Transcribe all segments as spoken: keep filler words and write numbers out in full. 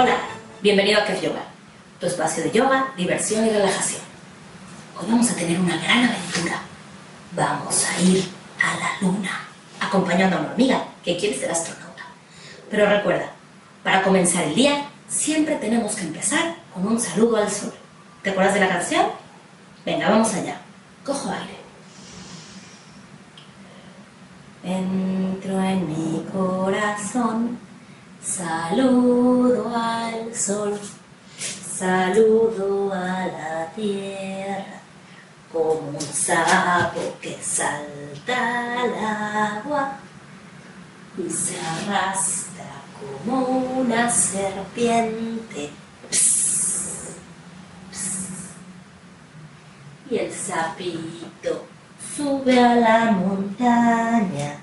Hola, bienvenido a Kef Yoga, tu espacio de yoga, diversión y relajación. Hoy vamos a tener una gran aventura. Vamos a ir a la luna, acompañando a una hormiga que quiere ser astronauta. Pero recuerda, para comenzar el día, siempre tenemos que empezar con un saludo al sol. ¿Te acuerdas de la canción? Venga, vamos allá. Cojo aire. Entro en mi corazón, saludo al sol, saludo a la tierra, como un sapo que salta al agua y se arrastra como una serpiente. Pss, pss. Y el sapito sube a la montaña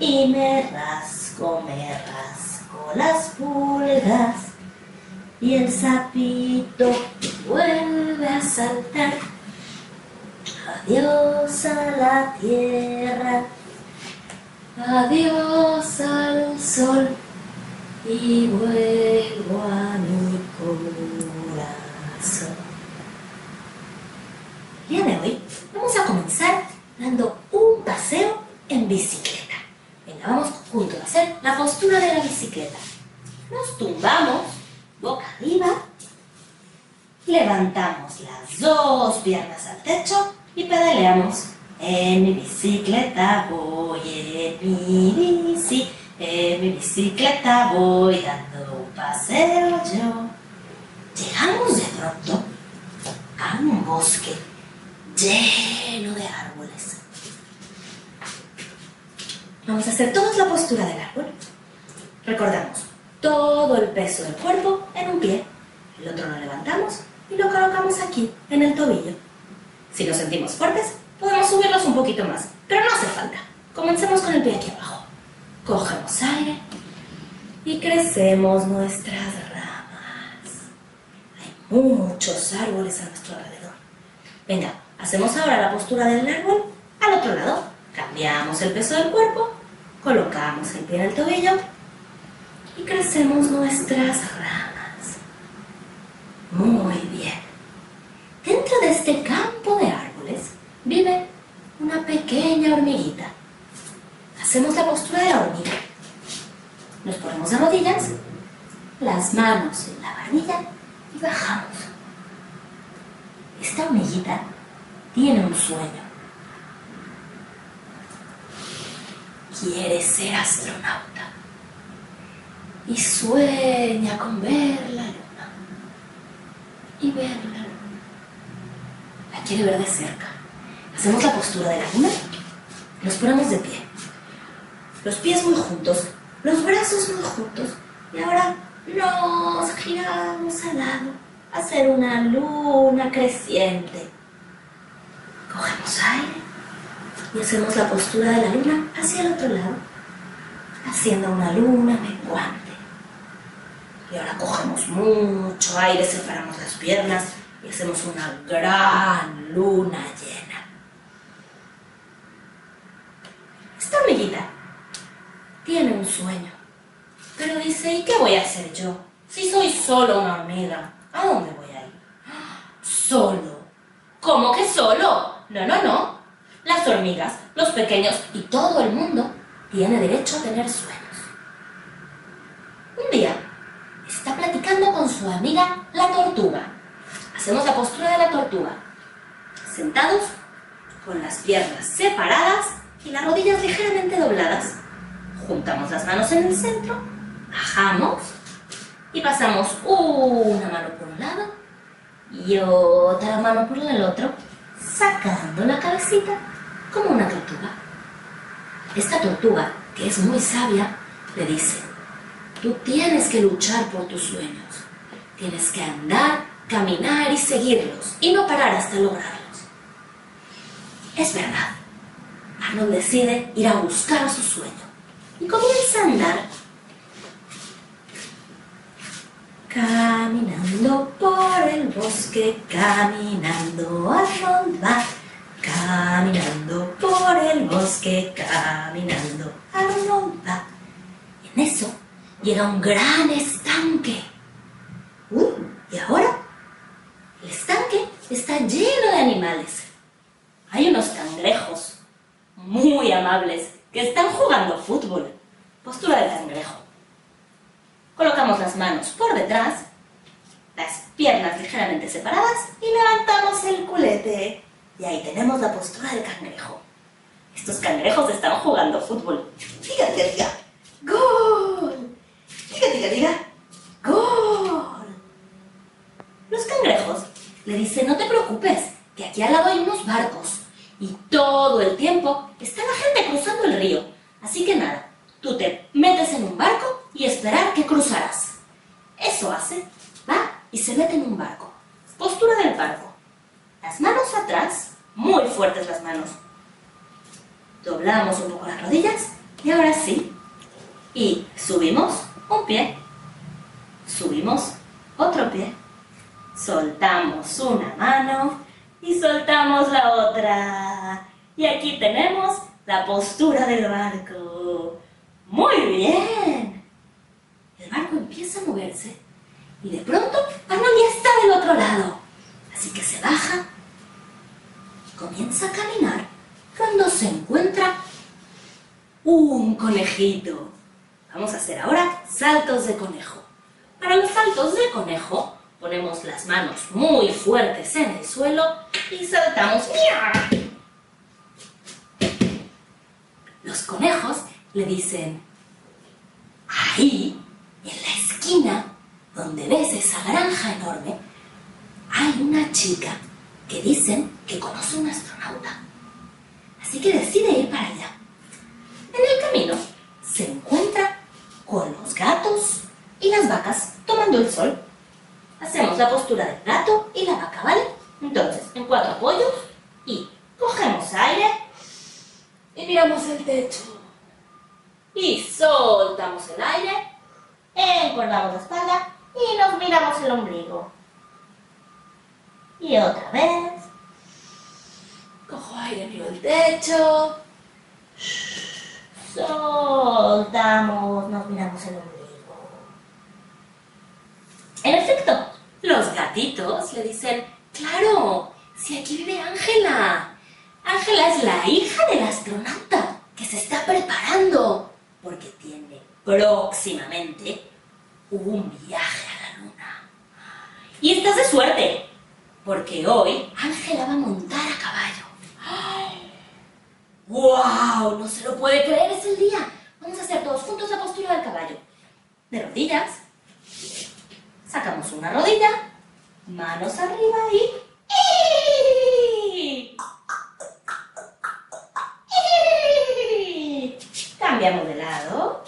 y me rasco, me rasco las pulgas, y el sapito vuelve a saltar. Adiós a la tierra, adiós al sol, y vuelvo a mi corazón. El día de hoy vamos a comenzar dando un paseo en bicicleta. Venga, vamos juntos a hacer la postura de la bicicleta. Nos tumbamos boca arriba, levantamos las dos piernas al techo y pedaleamos. En mi bicicleta voy, en mi bici, en mi bicicleta voy, dando un paseo yo. Llegamos de pronto a un bosque lleno de árboles. Vamos a hacer toda la postura del árbol. Recordamos, todo el peso del cuerpo en un pie. El otro lo levantamos y lo colocamos aquí, en el tobillo. Si nos sentimos fuertes, podemos subirlos un poquito más, pero no hace falta. Comencemos con el pie aquí abajo. Cogemos aire y crecemos nuestras ramas. Hay muchos árboles a nuestro alrededor. Venga, hacemos ahora la postura del árbol al otro lado. Cambiamos el peso del cuerpo. Colocamos el pie en el tobillo y crecemos nuestras ramas. Muy bien. Dentro de este campo de árboles vive una pequeña hormiguita. Hacemos la postura de la hormiga. Nos ponemos de rodillas, las manos en la varilla y bajamos. Esta hormiguita tiene un sueño. Quiere ser astronauta y sueña con ver la luna y ver la luna. La quiere ver de cerca. Hacemos la postura de la luna, nos ponemos de pie, los pies muy juntos, los brazos muy juntos, y ahora nos giramos al lado a hacer una luna creciente. Cogemos aire y hacemos la postura de la luna hacia el otro lado, haciendo una luna menguante. Y ahora cogemos mucho aire, separamos las piernas y hacemos una gran luna llena. Esta hormiguita tiene un sueño, pero dice, ¿y qué voy a hacer yo? Si soy solo una hormiga, ¿a dónde voy a ir? ¿Solo? ¿Cómo que solo? No, no, no. Las hormigas, los pequeños y todo el mundo tiene derecho a tener sueños. Un día está platicando con su amiga la tortuga. Hacemos la postura de la tortuga. Sentados, con las piernas separadas y las rodillas ligeramente dobladas. Juntamos las manos en el centro, bajamos y pasamos una mano por un lado y otra mano por el otro, sacando la cabecita como una tortuga. Esta tortuga, que es muy sabia, le dice, tú tienes que luchar por tus sueños, tienes que andar, caminar y seguirlos, y no parar hasta lograrlos. Es verdad, Arnold decide ir a buscar su sueño, y comienza a andar, caminando por el bosque, caminando Arnold va, caminando por el bosque, caminando Arnold va. En eso llega un gran establo. estanque. Uh, y ahora el estanque está lleno de animales. Hay unos cangrejos muy amables que están jugando fútbol. Postura de cangrejo. Colocamos las manos por detrás, las piernas ligeramente separadas y levantamos el culete. Y ahí tenemos la postura del cangrejo. Estos cangrejos están jugando fútbol. Diga, diga, diga. ¡Gol! Diga, diga, diga. ¡Gol! Los cangrejos le dicen, no te preocupes, que aquí al lado hay unos barcos. Y todo el tiempo está la gente cruzando el río. Así que nada, tú te metes en un barco y esperar que cruzarás. Eso hace, va y se mete en un barco. Postura del barco. Las manos atrás, muy fuertes las manos. Doblamos un poco las rodillas y ahora sí. Y subimos un pie, subimos otro pie, soltamos una mano y soltamos la otra. Y aquí tenemos la postura del barco. ¡Muy bien! El barco empieza a moverse y de pronto Arnold ya está del otro lado. Así que se baja y comienza a caminar cuando se encuentra un conejito. Vamos a hacer ahora saltos de conejo. Para los saltos de conejo ponemos las manos muy fuertes en el suelo y saltamos. Los conejos le dicen, ahí en la esquina donde ves esa granja enorme, hay una chica que dicen que conoce a un astronauta. Así que decide ir para allá. En el camino se encuentra con los gatos y las vacas tomando el sol. Hacemos la postura del gato y la vaca, ¿vale? Entonces, en cuatro apoyos y cogemos aire y miramos el techo. Y soltamos el aire, encorvamos la espalda y nos miramos el ombligo. Y otra vez. Cojo aire, miro el techo. Soltamos, nos miramos el ombligo. En efecto, los gatitos le dicen, claro, si aquí vive Ángela. Ángela es la hija del astronauta que se está preparando porque tiene próximamente un viaje a la luna. Y estás de suerte. Porque hoy Ángela va a montar a caballo. ¡Ay! ¡Wow! No se lo puede creer, es el día. Vamos a hacer todos juntos la postura del caballo. De rodillas. Sacamos una rodilla. Manos arriba y... ¡Y! Cambiamos de lado.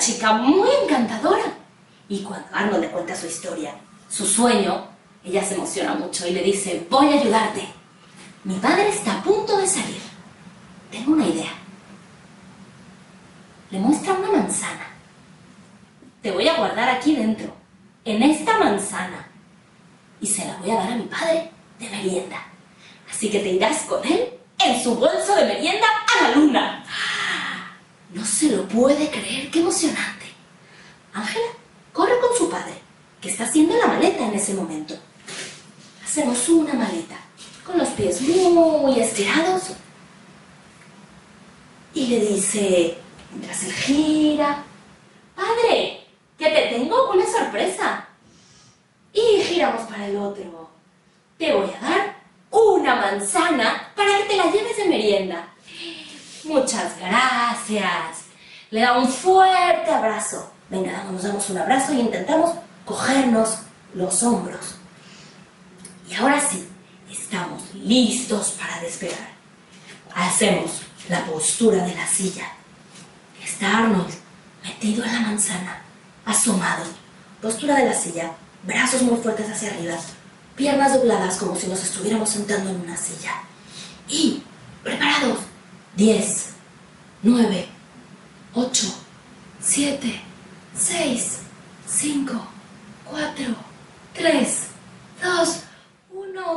Chica muy encantadora. Y cuando Arnold le cuenta su historia, su sueño, ella se emociona mucho y le dice, voy a ayudarte. Mi padre está a punto de salir. Tengo una idea. Le muestra una manzana. Te voy a guardar aquí dentro, en esta manzana. Y se la voy a dar a mi padre de merienda. Así que te irás con él en su bolso de merienda a la luna. No se lo puede creer, qué emocionante. Ángela corre con su padre, que está haciendo la maleta en ese momento. Hacemos una maleta, con los pies muy estirados. Y le dice, mientras él gira, padre, que te tengo una sorpresa. Y giramos para el otro. Te voy a dar una manzana para que te la lleves de merienda. Muchas gracias. Le da un fuerte abrazo. Venga, nos damos un abrazo y intentamos cogernos los hombros. Y ahora sí, estamos listos para despegar. Hacemos la postura de la silla. Está Arnold metido en la manzana, asomado. Postura de la silla, brazos muy fuertes hacia arriba, piernas dobladas como si nos estuviéramos sentando en una silla. Y preparados. diez, nueve, ocho, siete, seis, cinco, cuatro, tres, dos, uno.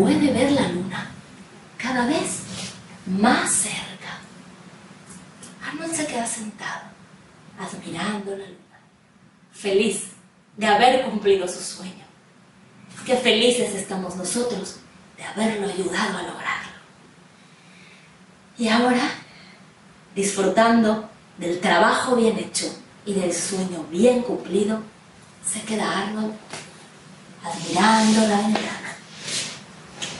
puede ver la luna cada vez más cerca. Arnold se queda sentado, admirando la luna, feliz de haber cumplido su sueño. ¡Qué felices estamos nosotros de haberlo ayudado a lograrlo! Y ahora, disfrutando del trabajo bien hecho y del sueño bien cumplido, se queda Arnold admirando la ventana.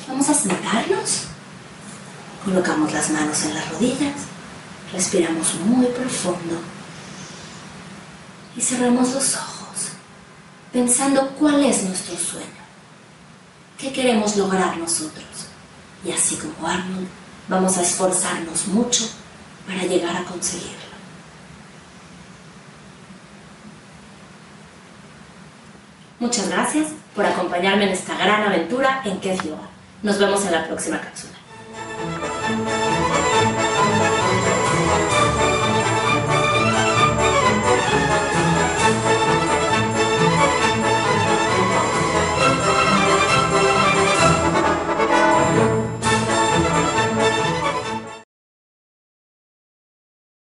Vamos a sentarnos, colocamos las manos en las rodillas, respiramos muy profundo y cerramos los ojos pensando cuál es nuestro sueño, qué queremos lograr nosotros. Y así como Arnold, vamos a esforzarnos mucho para llegar a conseguirlo. Muchas gracias por acompañarme en esta gran aventura en Kef Yoga. Nos vemos en la próxima cápsula.